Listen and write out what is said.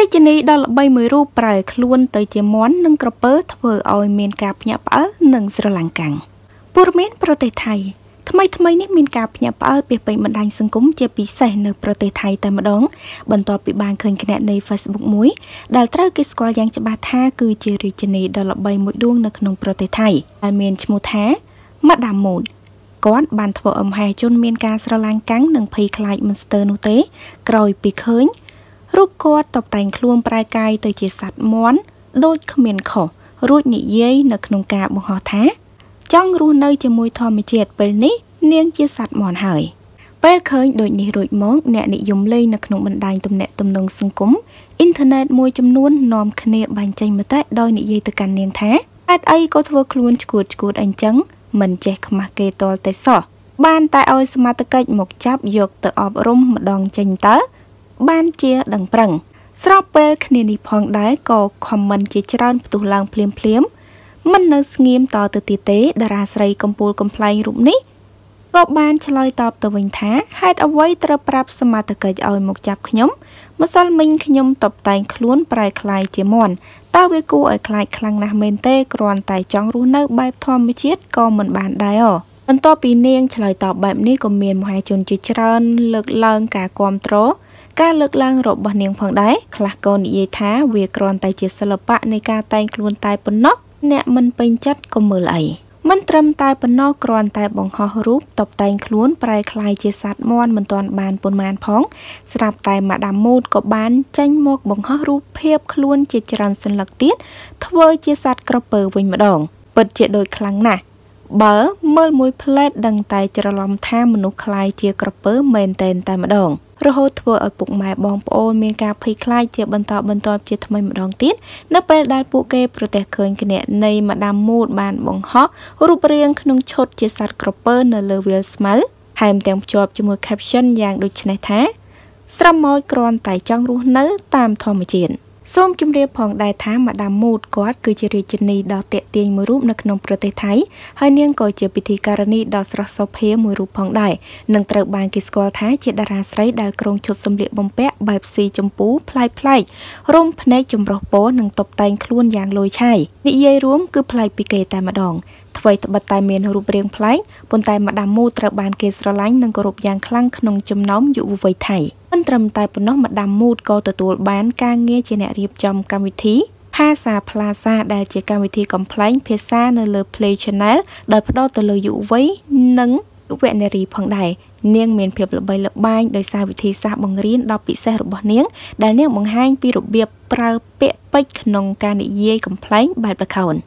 ราชนีดอลใบมือรูปปลายคล้วนเตยเจม้อนนึ่งกระเปิดเพื่อเอาเมนกาพญาปะหนึ่งสลังกังปูรเมนประเทศไทยทำไมนี่เมนกาพญาปะเปลี่ยนไปบรรดาสังคมเจปีใส่ในประเทศไทยแต่มาดองบรรทอปีบางเคยคะแนนใน Facebook มุ้ยดาลตรากิสกอลยังจะบาท่าคือเจริชนีดอลใบมือดวงในขนมประเทศไทยอาเมนชมูแท้มาดามมูลก้อนบานทวอมหายจนเมนกาสลังกังหนึ่งพีคลายมันสเตอร์นูเต้กรอยปีเคิงรูปกอดตบแต่งคลุมปลายกายตัวเจสัตว์ม้วนโดยเขมินขอรุ่นนิเย่นักนงกาบงหอแท้จ้องรูเนยจะมวยทอมเจียดเป็นนี้เนียงเจสัตว์หมอนหายเปิดเคยโดยนิรุยม้องแนนิยมเลยนักนงบันไดตุ่มแนตุ่มนงสุงกุ้มอินเทอร์เน็ตมวยจำนวนนอมคเนบันใจมาแตะโดยนิเยตกันเนียงแท้อัดไอก็ทัวคลุนกูดอันจังมันแจกมาเกตอลแต่สอบ้านตายเอาสมาตะเกยหมกจับยกตะอบร่มมาดองจังเตอบ้านเจียดังปรังสำหรับเปิดคดีนี้พองได้ก็คอมมันเจจรานประตูลางเพลียมมันนึกเงียบต่อตัวตีเตะดาราใส่กำปูกำไพร์รูปนี้ก็บ้านชลอยตอบตัววินแท้ให้เอาไว้ตระปรับสมาตะเกยเอาหมกจับขยมมาสั่นมิงขยมตบแต่งคล้วนปลายคลายเจมอนตาเวกูไอคลายคลังนะเมนเต้กรอนแต่จ้องรู้เนื้อใบทอมไม่เช็ดก็เหมือนบ้านได้อ่ะอันต่อปีเนียงชลอยตอบแบบนี้ก็เมียนมหาชนเจจรานเลิกเลิงกะความโตการเลือกล่างรบบะเนียงพังได้คลาโกนิเยท้าเวกรอนไตเจสลปะในการไตกลวนไตปนนกเนี่ยมันเป็นจัดก็มือไหลมันตรำไตปนนกกรอนไตบ่งหอรูปตบไตกลวนปลายคลายเจสัตมอนมันตอนบานปนมานพ้องสลับไตมาดามมูดก็บานจังหมกบ่งหอรูปเพียบกลวนเจจรันสลักติดทเวเจสัตกระเปิดวิญมาดองเปิดเจโดยครั้งน่ะเบอร์เมื่อมวยเพลดดังไตจระลอมท่ามนุคลายเจกระเปิดเมนเตนไตมาดองเราโหดเวอร์ปุกหมายบองโอนเมียนกาพคลายเจียบันตอบเจียทำไมมาดองติดนับไปได้ปุกเกปรเตเคินกันเนี่ยในมาดามมูดบานบองฮอกรูปเรียงขนมชดเจียสัตกระเปิลเนเลเวลสมัลไทม์เต็มจอบจมูกแคปชั่นอย่างดุชนัยแท้สระมอยกรอนไต่จ้องรู้เนื้อตามทอมเจียนส้มจุ่มเรียบผ่องได้ท้ามาดามมูดกอดคือเจริญจินีดาวเตะเตียงมือรูปนักนมประเทศไทยให้เนียงก่อเจียปิธีการณีดาวสระสเพียมือรูปผ่องได้นังตระบานกิสกอลท้าเจดาราไซด์ดาวกรงชดสมเด็จบอมเปะแบบซีจมปูพลายร่มพเนจมรอโป้นังตบแต่งคล้วนยางลอยใช่นิเยร่วมคือพลายปิเกตแต่มาดองไฟตบตายเมียนรูปเรียงพลายบนตายมาดามมูดตระบานเกสระไลนังกรบยางคลั่งขนมจมน้อมอยู่วัยไทยมันตรำตายปนน้องมาดามมูดก็ตัวบ้านกางเงี้ยเจเนรีบจอมกรรมวิธีภาษาพลาซาได้เจกรรมวิธีกอมพลายเพซ่าในเลเพลชแนลโดยพดอตัวเลยอยู่ไว้นังเวเนรีพังได้เนียงเมียนเพียบละใบละบ้านโดยสาวิธีซาบังเรียนดอกปีเสรบเนียงได้เนียงบังไฮปีรูปเบียบปลาเปะไปขนมการเย่กอมพลายแบบประคัน